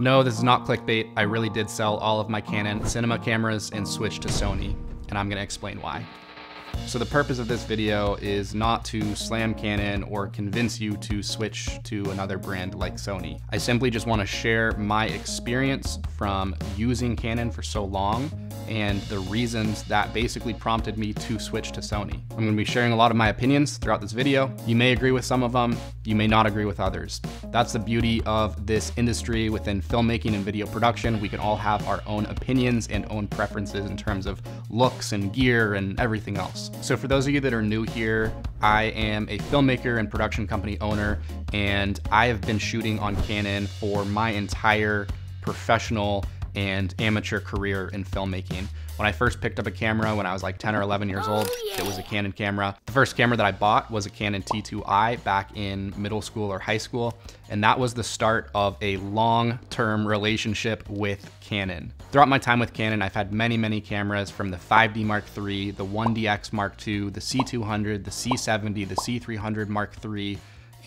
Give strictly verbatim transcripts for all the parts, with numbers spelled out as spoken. No, this is not clickbait. I really did sell all of my Canon cinema cameras and switched to Sony, and I'm gonna explain why. So the purpose of this video is not to slam Canon or convince you to switch to another brand like Sony. I simply just want to share my experience from using Canon for so long and the reasons that basically prompted me to switch to Sony. I'm going to be sharing a lot of my opinions throughout this video. You may agree with some of them, you may not agree with others. That's the beauty of this industry within filmmaking and video production. We can all have our own opinions and own preferences in terms of looks and gear and everything else. So for those of you that are new here, I am a filmmaker and production company owner, and I have been shooting on Canon for my entire professional and amateur career in filmmaking. When I first picked up a camera when I was like ten or eleven years old, oh, yeah. It was a Canon camera. The first camera that I bought was a Canon T two i back in middle school or high school, and that was the start of a long-term relationship with Canon. Throughout my time with Canon, I've had many, many cameras, from the five D Mark three, the one D X Mark two, the C two hundred, the C seventy, the C three hundred Mark three,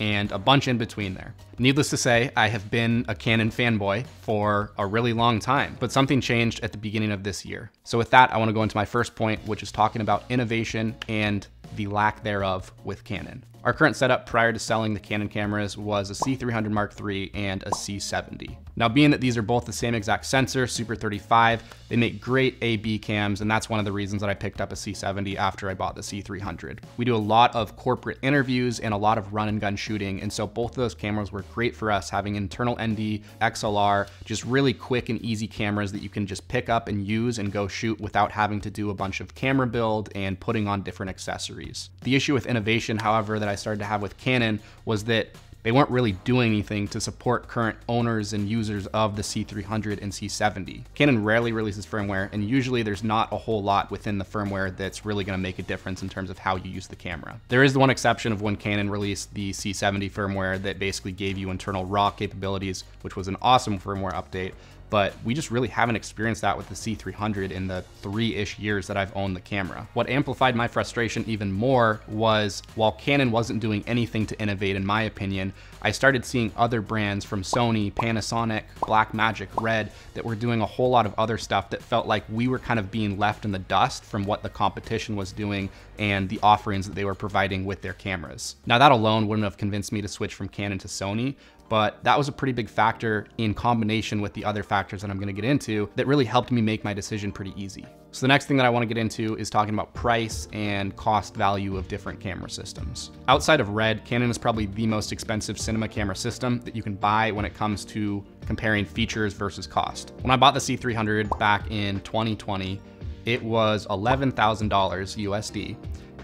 and a bunch in between there. Needless to say, I have been a Canon fanboy for a really long time, but something changed at the beginning of this year. So with that, I want to go into my first point, which is talking about innovation and the lack thereof with Canon. Our current setup prior to selling the Canon cameras was a C three hundred Mark three and a C seventy. Now, being that these are both the same exact sensor, Super thirty-five, they make great A B cams, and that's one of the reasons that I picked up a C seventy after I bought the C three hundred. We do a lot of corporate interviews and a lot of run and gun shooting, and so both of those cameras were great for us, having internal N D, X L R, just really quick and easy cameras that you can just pick up and use and go shoot without having to do a bunch of camera build and putting on different accessories. The issue with innovation, however, that I I started to have with Canon was that they weren't really doing anything to support current owners and users of the C three hundred and C seventy. Canon rarely releases firmware, and usually there's not a whole lot within the firmware that's really gonna make a difference in terms of how you use the camera. There is the one exception of when Canon released the C seventy firmware that basically gave you internal RAW capabilities, which was an awesome firmware update, but we just really haven't experienced that with the C three hundred in the three-ish years that I've owned the camera. What amplified my frustration even more was, while Canon wasn't doing anything to innovate, in my opinion, I started seeing other brands from Sony, Panasonic, Blackmagic, Red, that were doing a whole lot of other stuff that felt like we were kind of being left in the dust from what the competition was doing and the offerings that they were providing with their cameras. Now, that alone wouldn't have convinced me to switch from Canon to Sony, but that was a pretty big factor in combination with the other factors that I'm gonna get into that really helped me make my decision pretty easy. So the next thing that I wanna get into is talking about price and cost value of different camera systems. Outside of Red, Canon is probably the most expensive cinema camera system that you can buy when it comes to comparing features versus cost. When I bought the C three hundred back in twenty twenty, it was eleven thousand dollars U S D.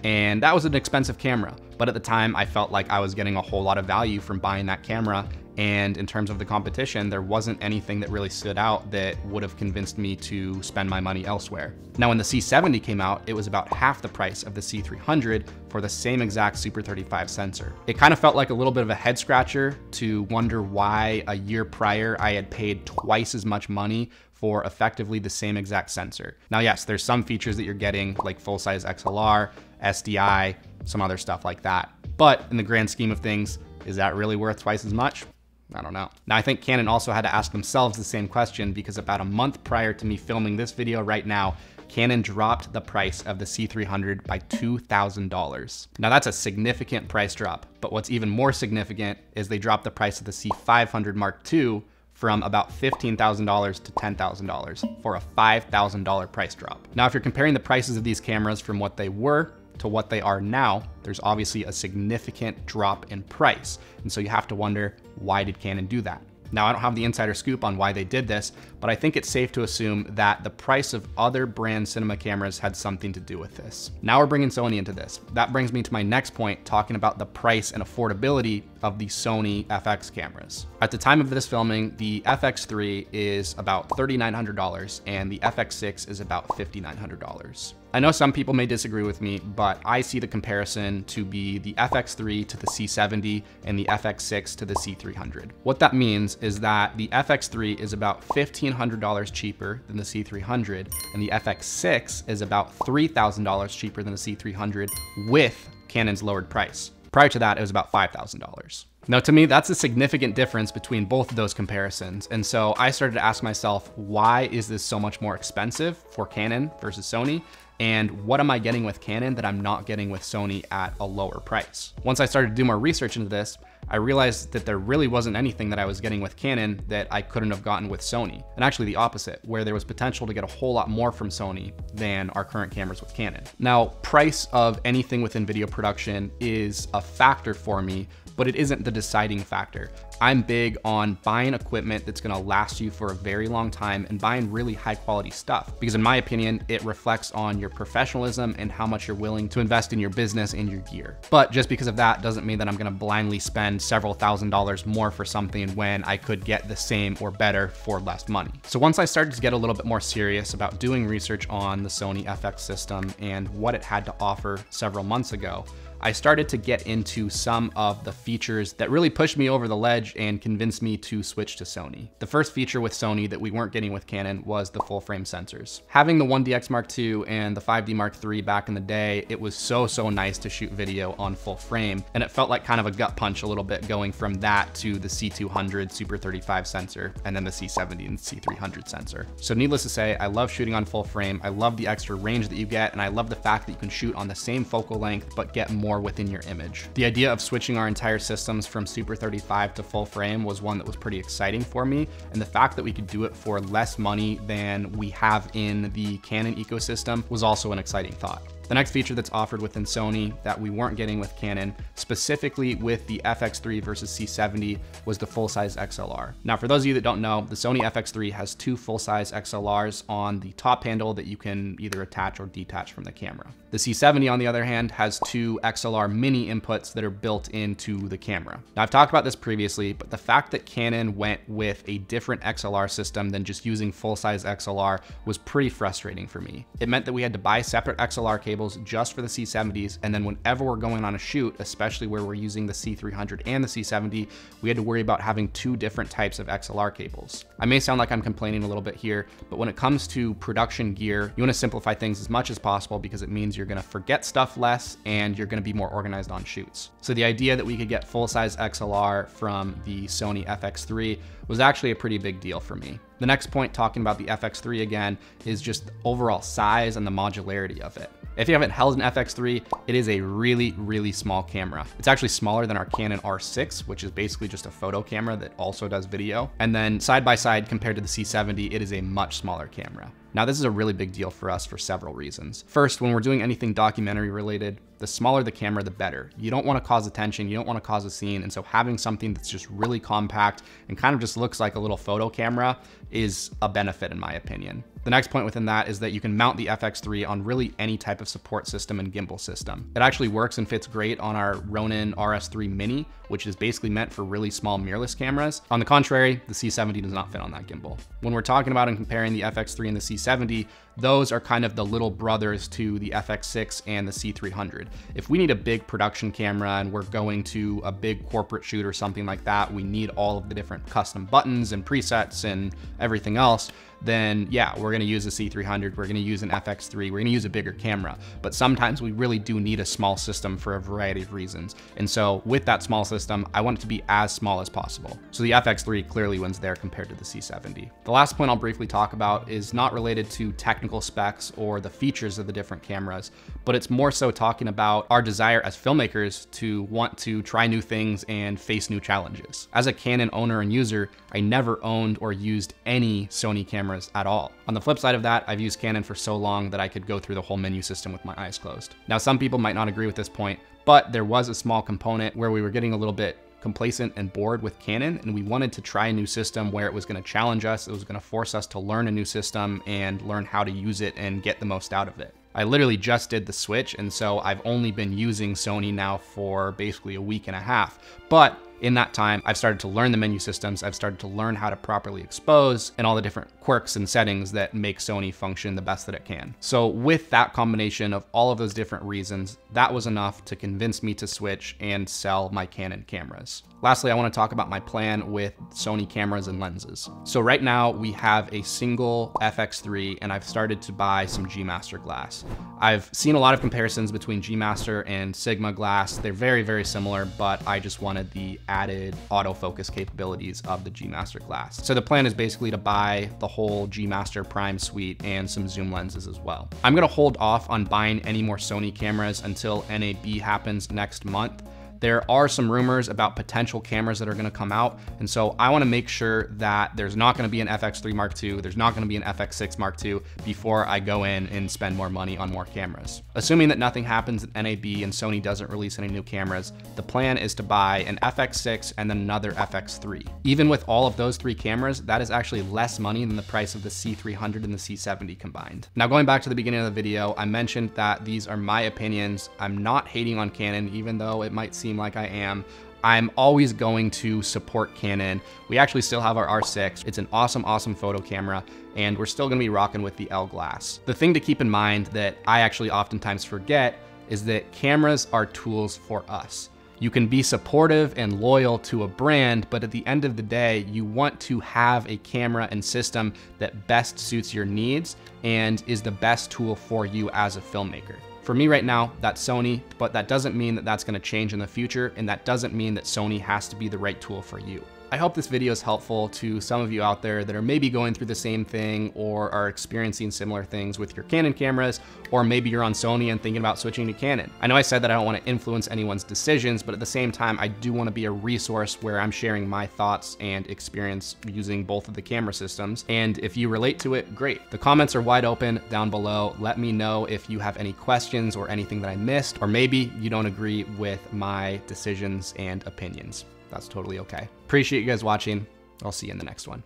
And that was an expensive camera, but at the time I felt like I was getting a whole lot of value from buying that camera. And in terms of the competition, there wasn't anything that really stood out that would have convinced me to spend my money elsewhere. Now, when the C seventy came out, it was about half the price of the C three hundred for the same exact Super thirty-five sensor. It kind of felt like a little bit of a head scratcher to wonder why a year prior I had paid twice as much money for effectively the same exact sensor. Now, yes, there's some features that you're getting, like full-size X L R, S D I, some other stuff like that. But in the grand scheme of things, is that really worth twice as much? I don't know. Now, I think Canon also had to ask themselves the same question, because about a month prior to me filming this video right now, Canon dropped the price of the C three hundred by two thousand dollars. Now, that's a significant price drop, but what's even more significant is they dropped the price of the C five hundred Mark two from about fifteen thousand dollars to ten thousand dollars for a five thousand dollar price drop. Now, if you're comparing the prices of these cameras from what they were to what they are now, there's obviously a significant drop in price. And so you have to wonder, why did Canon do that? Now, I don't have the insider scoop on why they did this, but I think it's safe to assume that the price of other brand cinema cameras had something to do with this. Now we're bringing Sony into this. That brings me to my next point, talking about the price and affordability of the Sony F X cameras. At the time of this filming, the F X three is about thirty-nine hundred dollars and the F X six is about fifty-nine hundred dollars. I know some people may disagree with me, but I see the comparison to be the F X three to the C seventy and the F X six to the C three hundred. What that means is that the F X three is about fifteen hundred dollars cheaper than the C three hundred, and the F X six is about three thousand dollars cheaper than the C three hundred with Canon's lowered price. Prior to that, it was about five thousand dollars. Now, to me, that's a significant difference between both of those comparisons. And so I started to ask myself, why is this so much more expensive for Canon versus Sony? And what am I getting with Canon that I'm not getting with Sony at a lower price? Once I started to do more research into this, I realized that there really wasn't anything that I was getting with Canon that I couldn't have gotten with Sony. And actually the opposite, where there was potential to get a whole lot more from Sony than our current cameras with Canon. Now, price of anything within video production is a factor for me, but it isn't the deciding factor. I'm big on buying equipment that's gonna last you for a very long time and buying really high quality stuff. Because in my opinion, it reflects on your professionalism and how much you're willing to invest in your business and your gear. But just because of that doesn't mean that I'm gonna blindly spend several thousand dollars more for something when I could get the same or better for less money. So once I started to get a little bit more serious about doing research on the Sony F X system and what it had to offer several months ago, I started to get into some of the features that really pushed me over the ledge and convinced me to switch to Sony. The first feature with Sony that we weren't getting with Canon was the full frame sensors. Having the one D X Mark two and the five D Mark three back in the day, it was so, so nice to shoot video on full frame. And it felt like kind of a gut punch a little bit going from that to the C two hundred Super thirty-five sensor and then the C seventy and C three hundred sensor. So needless to say, I love shooting on full frame. I love the extra range that you get. And I love the fact that you can shoot on the same focal length, but get more within your image. The idea of switching our entire systems from Super thirty-five to full frame was one that was pretty exciting for me. And the fact that we could do it for less money than we have in the Canon ecosystem was also an exciting thought. The next feature that's offered within Sony that we weren't getting with Canon, specifically with the F X three versus C seventy, was the full-size X L R. Now, for those of you that don't know, the Sony F X three has two full-size X L Rs on the top handle that you can either attach or detach from the camera. The C seventy, on the other hand, has two X L R mini inputs that are built into the camera. Now, I've talked about this previously, but the fact that Canon went with a different X L R system than just using full-size X L R was pretty frustrating for me. It meant that we had to buy separate X L R cables just for the C seventies. And then whenever we're going on a shoot, especially where we're using the C three hundred and the C seventy, we had to worry about having two different types of X L R cables. I may sound like I'm complaining a little bit here, but when it comes to production gear, you want to simplify things as much as possible because it means you're going to forget stuff less and you're going to be more organized on shoots. So the idea that we could get full-size X L R from the Sony F X three was actually a pretty big deal for me. The next point, talking about the F X three again, is just the overall size and the modularity of it. If you haven't held an F X three, it is a really, really small camera. It's actually smaller than our Canon R six, which is basically just a photo camera that also does video. And then side by side compared to the C seventy, it is a much smaller camera. Now, this is a really big deal for us for several reasons. First, when we're doing anything documentary related, the smaller the camera, the better. You don't want to cause attention. You don't want to cause a scene. And so having something that's just really compact and kind of just looks like a little photo camera is a benefit in my opinion. The next point within that is that you can mount the F X three on really any type of support system and gimbal system. It actually works and fits great on our Ronin R S three Mini, which is basically meant for really small mirrorless cameras. On the contrary, the C seventy does not fit on that gimbal. When we're talking about and comparing the F X three and the C seventy, those are kind of the little brothers to the F X six and the C three hundred. If we need a big production camera and we're going to a big corporate shoot or something like that, we need all of the different custom buttons and presets and everything else, then yeah, we're gonna use a C three hundred, we're gonna use an F X three, we're gonna use a bigger camera. But sometimes we really do need a small system for a variety of reasons. And so with that small system, I want it to be as small as possible. So the F X three clearly wins there compared to the C seventy. The last point I'll briefly talk about is not related to technical specs or the features of the different cameras, but it's more so talking about our desire as filmmakers to want to try new things and face new challenges. As a Canon owner and user, I never owned or used any Sony camera at all. On the flip side of that, I've used Canon for so long that I could go through the whole menu system with my eyes closed. Now, some people might not agree with this point, but there was a small component where we were getting a little bit complacent and bored with Canon, and we wanted to try a new system where it was going to challenge us, it was going to force us to learn a new system and learn how to use it and get the most out of it. I literally just did the switch, and so I've only been using Sony now for basically a week and a half, but In that time, I've started to learn the menu systems, I've started to learn how to properly expose, and all the different quirks and settings that make Sony function the best that it can. So with that combination of all of those different reasons, that was enough to convince me to switch and sell my Canon cameras. Lastly, I want to talk about my plan with Sony cameras and lenses. So right now we have a single F X three and I've started to buy some G Master glass. I've seen a lot of comparisons between G Master and Sigma glass. They're very, very similar, but I just wanted the added autofocus capabilities of the G Master glass. So the plan is basically to buy the whole G Master Prime suite and some zoom lenses as well. I'm going to hold off on buying any more Sony cameras until N A B happens next month. There are some rumors about potential cameras that are gonna come out. And so I wanna make sure that there's not gonna be an F X three Mark two, there's not gonna be an F X six Mark two before I go in and spend more money on more cameras. Assuming that nothing happens at N A B and Sony doesn't release any new cameras, the plan is to buy an F X six and then another F X three. Even with all of those three cameras, that is actually less money than the price of the C three hundred and the C seventy combined. Now going back to the beginning of the video, I mentioned that these are my opinions. I'm not hating on Canon, even though it might seem like I am. I'm always going to support Canon. We actually still have our R six. It's an awesome, awesome photo camera, and we're still gonna be rocking with the L glass. The thing to keep in mind that I actually oftentimes forget is that cameras are tools for us. You can be supportive and loyal to a brand, but at the end of the day, you want to have a camera and system that best suits your needs and is the best tool for you as a filmmaker. For me right now, that's Sony, but that doesn't mean that that's gonna change in the future, and that doesn't mean that Sony has to be the right tool for you. I hope this video is helpful to some of you out there that are maybe going through the same thing or are experiencing similar things with your Canon cameras, or maybe you're on Sony and thinking about switching to Canon. I know I said that I don't want to influence anyone's decisions, but at the same time, I do want to be a resource where I'm sharing my thoughts and experience using both of the camera systems. And if you relate to it, great. The comments are wide open down below. Let me know if you have any questions or anything that I missed, or maybe you don't agree with my decisions and opinions. That's totally okay. Appreciate you guys watching. I'll see you in the next one.